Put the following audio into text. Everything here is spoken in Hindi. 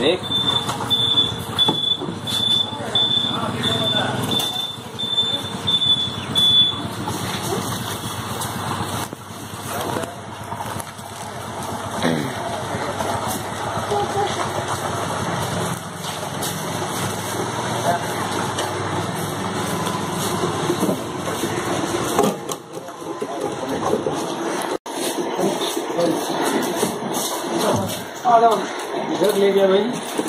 Nick. ले गया भाई।